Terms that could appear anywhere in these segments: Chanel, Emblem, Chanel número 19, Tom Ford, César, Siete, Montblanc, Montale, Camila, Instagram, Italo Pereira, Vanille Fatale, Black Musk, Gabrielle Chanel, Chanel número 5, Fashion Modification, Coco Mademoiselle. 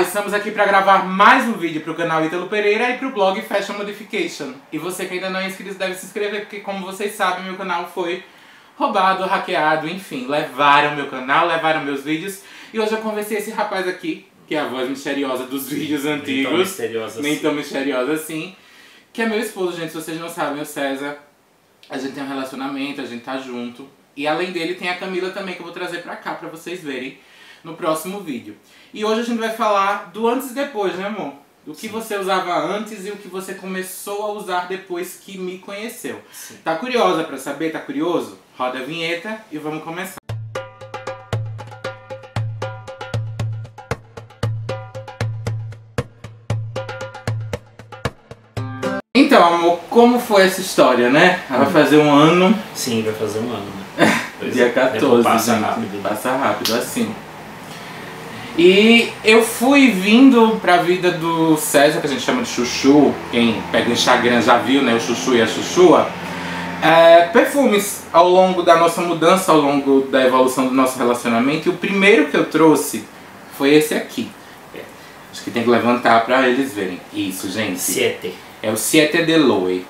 Olá, estamos aqui para gravar mais um vídeo para o canal Italo Pereira e para o blog Fashion Modification. E você que ainda não é inscrito deve se inscrever, porque como vocês sabem, meu canal foi roubado, hackeado, enfim, levaram meu canal, levaram meus vídeos. E hoje eu conversei esse rapaz aqui, que é a voz misteriosa dos vídeos antigos. Nem tão misteriosa, nem tão misteriosa assim. Que é meu esposo, gente, se vocês não sabem, o César. A gente tem um relacionamento, a gente tá junto. E além dele tem a Camila também, que eu vou trazer pra cá pra vocês verem no próximo vídeo. E hoje a gente vai falar do antes e depois, né amor? Do que você usava antes e o que você começou a usar depois que me conheceu. Sim. Tá curiosa pra saber? Tá curioso? Roda a vinheta e vamos começar. Então, amor, como foi essa história, né? Ela vai fazer um ano... Sim, vai fazer um ano, né? Dia 14, passa rápido. Passa rápido, assim. E eu fui vindo pra vida do César, que a gente chama de Chuchu. Quem pega o Instagram já viu, né? O Chuchu e a Chuchua. Perfumes ao longo da nossa mudança, ao longo da evolução do nosso relacionamento. E o primeiro que eu trouxe foi esse aqui. Acho que tem que levantar pra eles verem. Isso, gente. Siete. É o Siete de Loe.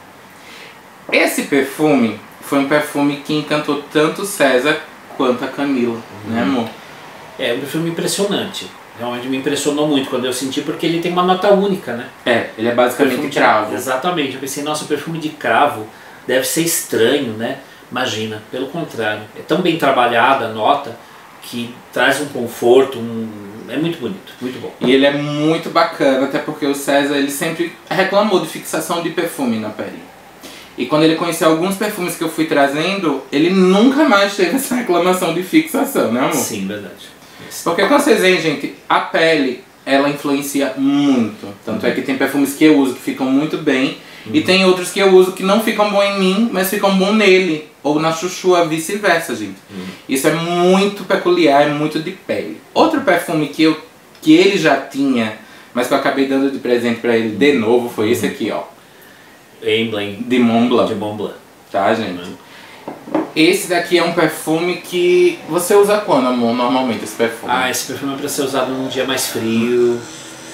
Esse perfume foi um perfume que encantou tanto o César quanto a Camila, né amor? É um perfume impressionante. Realmente me impressionou muito quando eu senti, porque ele tem uma nota única, né? É, ele é basicamente cravo. Exatamente. Eu pensei, nossa, o perfume de cravo deve ser estranho, né? Imagina, pelo contrário. É tão bem trabalhada a nota que traz um conforto, é muito bonito, muito bom. E ele é muito bacana, até porque o César ele sempre reclamou de fixação de perfume na pele. E quando ele conheceu alguns perfumes que eu fui trazendo, ele nunca mais teve essa reclamação de fixação, né amor? Sim, verdade. Porque como vocês veem, gente, a pele, ela influencia muito. Tanto é que tem perfumes que eu uso que ficam muito bem, e tem outros que eu uso que não ficam bom em mim, mas ficam bom nele. Ou na chuchua, vice-versa, gente. Isso é muito peculiar, é muito de pele. Outro perfume que ele já tinha, mas que eu acabei dando de presente pra ele de novo, foi esse aqui, ó. Emblem. De Montblanc. De Montblanc. Tá, gente? Esse daqui é um perfume que... Você usa quando, amor, normalmente, esse perfume? Ah, esse perfume é pra ser usado num dia mais frio,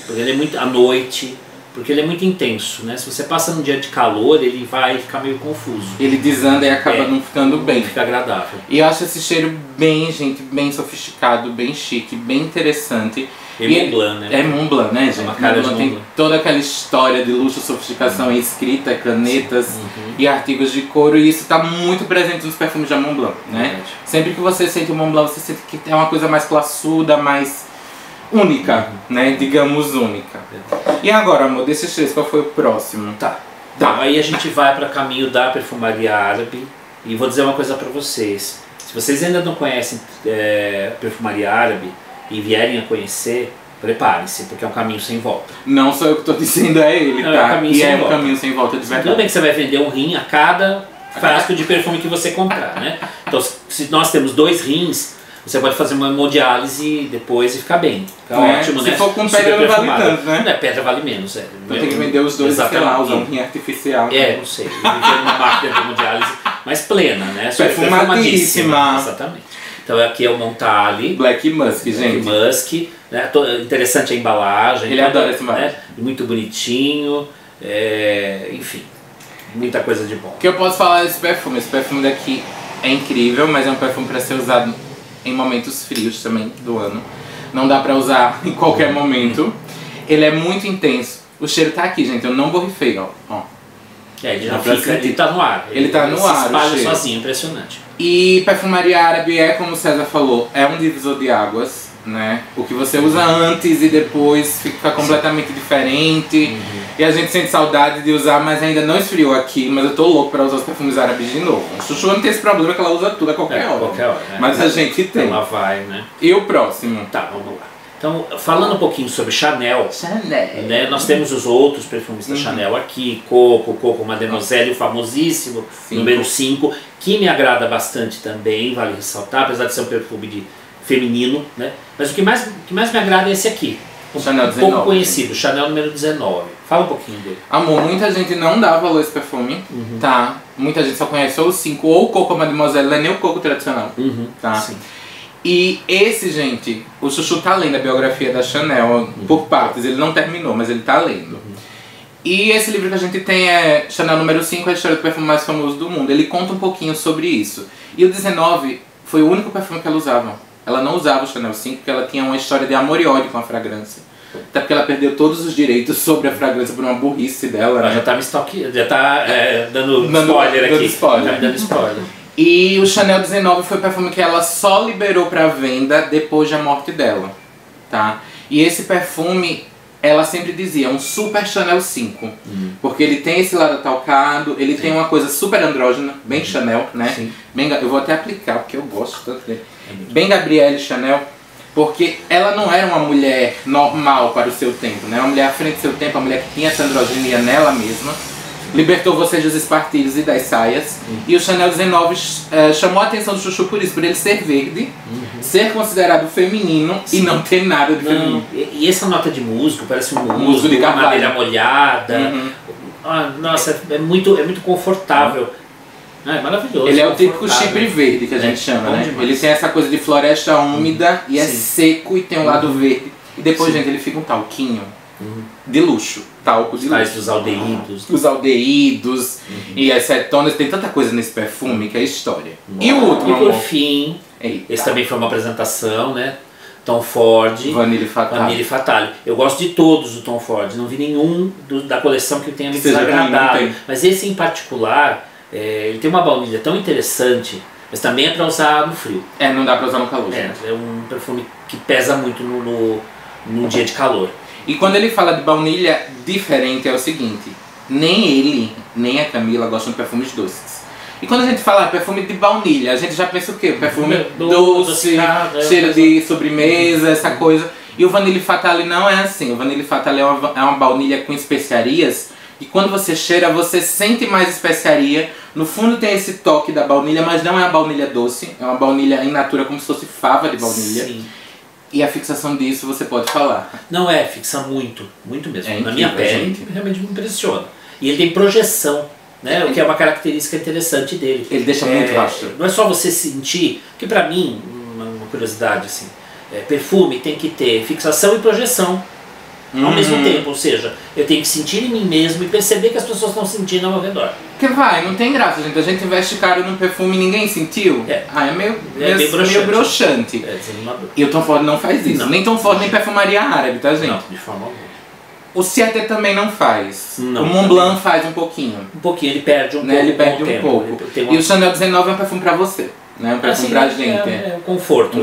porque ele é muito... à noite... Porque ele é muito intenso, né? Se você passa num dia de calor, ele vai ficar meio confuso. Ele desanda e acaba não ficando bem. Fica agradável. E eu acho esse cheiro bem, gente, bem sofisticado, bem chique, bem interessante. É Montblanc, né? É Montblanc, né, gente? É uma cara de Montblanc. Tem toda aquela história de luxo, sofisticação em escrita, canetas e artigos de couro. E isso tá muito presente nos perfumes da Montblanc, né? Verdade. Sempre que você sente o Montblanc, você sente que é uma coisa mais classuda, mais... única, né? Digamos única. E agora, amor, desses três, qual foi o próximo? Tá. Aí a gente vai para o caminho da perfumaria árabe. E vou dizer uma coisa para vocês. Se vocês ainda não conhecem perfumaria árabe e vierem a conhecer, preparem-se, porque é um caminho sem volta. Não sou eu que estou dizendo, é ele, tá? É um caminho sem volta de verdade. Tudo bem que você vai vender um rim a cada frasco de perfume que você comprar, né? Então, se nós temos dois rins, você pode fazer uma hemodiálise depois e ficar bem. Fica ótimo, né? Se for com pedra não vale tanto, né? Pedra vale menos, Então tem que vender os dois, sei lá, usar um rim artificial. Não sei. Viver numa máquina de hemodiálise mais plena, né? Perfumadíssima. Exatamente. Então aqui é o Montale. Black Musk, gente. Black Musk. Né? Interessante a embalagem. Ele adora esse embalagem. Né? Muito bonitinho. Enfim, muita coisa de bom. O que eu posso falar desse perfume? Esse perfume daqui é incrível, mas é um perfume para ser usado em momentos frios também do ano. Não dá pra usar em qualquer momento. Ele é muito intenso. O cheiro tá aqui, gente. Eu não borrifei, ó. Ele já fica, ele tá no ar. Ele tá no ar, o cheiro. Sozinho, impressionante. E perfumaria árabe é, como o César falou, é um divisor de águas, né? O que você usa antes e depois fica completamente diferente. E a gente sente saudade de usar, mas ainda não esfriou aqui. Mas eu tô louco pra usar os perfumes árabes de novo. A Chuchu não tem esse problema que ela usa tudo a qualquer hora. Mas a gente tem. Ela vai, né? E o próximo? Tá, vamos lá. Então, falando um pouquinho sobre Chanel. Né, nós temos os outros perfumes da Chanel aqui. Coco Mademoiselle, o famosíssimo, número 5. Que me agrada bastante também, vale ressaltar. Apesar de ser um perfume feminino, né? Mas o que mais me agrada é esse aqui. Chanel 19, pouco conhecido, Chanel número 19. Fala um pouquinho dele. Amor, muita gente não dá valor a esse perfume, tá? Muita gente só conhece ou o 5 ou o Coco Mademoiselle, não é nem o Coco tradicional, tá? Sim. E esse, gente, o Chuchu tá lendo a biografia da Chanel por partes. Ele não terminou, mas ele tá lendo. E esse livro que a gente tem é Chanel número 5, a história do perfume mais famoso do mundo. Ele conta um pouquinho sobre isso. E o 19 foi o único perfume que ela usava. Ela não usava o Chanel 5 porque ela tinha uma história de amor e ódio com a fragrância. Até porque ela perdeu todos os direitos sobre a fragrância por uma burrice dela, né? Já tá me stalkeando, já tá dando spoiler aqui. Dando spoiler. E o Chanel 19 foi o perfume que ela só liberou pra venda depois da morte dela, tá? E esse perfume, ela sempre dizia, é um super Chanel 5. Porque ele tem esse lado talcado, ele tem uma coisa super andrógena, bem Chanel, né? Bem, eu vou até aplicar, porque eu gosto tanto dele. Bem Gabrielle Chanel. Porque ela não era uma mulher normal para o seu tempo, né? Uma mulher à frente do seu tempo, uma mulher que tinha essa androginia nela mesma. Libertou vocês dos espartilhos e das saias. E o Chanel 19 chamou a atenção do Chuchu por isso, por ele ser verde, ser considerado feminino e não ter nada de feminino. E essa nota de musgo, parece um musgo de uma madeira molhada. Ah, nossa, é muito confortável. É maravilhoso. Ele é o típico chipre verde que a gente chama, né? Demais. Ele tem essa coisa de floresta úmida e é seco e tem um lado verde. E depois, gente, ele fica um talquinho de luxo. Talco de luxo. Os aldeídos. Os aldeídos e as cetonas. Tem tanta coisa nesse perfume que é história. E o outro, amor? E por fim, esse também foi uma apresentação, né? Tom Ford, Vanille Fatale. Vanille Fatale. Eu gosto de todos o Tom Ford. Não vi nenhum da coleção que tenha me desagradado. Mas esse em particular... ele tem uma baunilha tão interessante, mas também é para usar no frio. Não dá para usar no calor. É um perfume que pesa muito num dia de calor. E quando ele fala de baunilha diferente é o seguinte, nem ele, nem a Camila gostam de perfumes doces. E quando a gente fala perfume de baunilha, a gente já pensa o quê? Perfume doce, cheiro de sobremesa, essa coisa. E o Vanille Fatale não é assim. O Vanille Fatale é uma baunilha com especiarias. E quando você cheira, você sente mais especiaria. No fundo tem esse toque da baunilha, mas não é uma baunilha doce. É uma baunilha in natura, como se fosse fava de baunilha. Sim. E a fixação disso, você pode falar. Não é, fixa muito, muito mesmo. Na minha pele, realmente me impressiona. E ele tem projeção, né? O que é uma característica interessante dele. Ele deixa muito rastro. Não é só você sentir, que pra mim, uma curiosidade assim, perfume tem que ter fixação e projeção. Ao mesmo tempo, ou seja, eu tenho que sentir em mim mesmo e perceber que as pessoas estão sentindo ao redor. Porque não tem graça, gente. A gente investe caro num perfume e ninguém sentiu. É meio broxante. E o Tom Ford não faz isso. Não. Nem Tom Ford, nem perfumaria árabe, tá, gente? Não, de forma alguma. O Siete também não faz. Não, o Montblanc faz um pouquinho. Um pouquinho, ele perde um pouco. Ele perde um pouco. E o Chanel 19 é um perfume pra você. Né? Um perfume pra gente. É um conforto.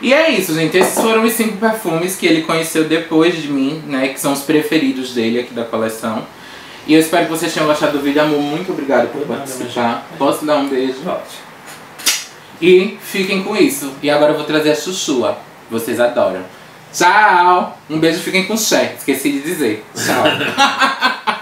E é isso, gente. Esses foram os 5 perfumes que ele conheceu depois de mim, né? Que são os preferidos dele aqui da coleção. E eu espero que vocês tenham gostado do vídeo, amor. Muito obrigado por participar. Posso dar um beijo? Pode. E fiquem com isso. E agora eu vou trazer a Chuchua. Vocês adoram. Tchau! Um beijo, fiquem com o Cher. Esqueci de dizer. Tchau.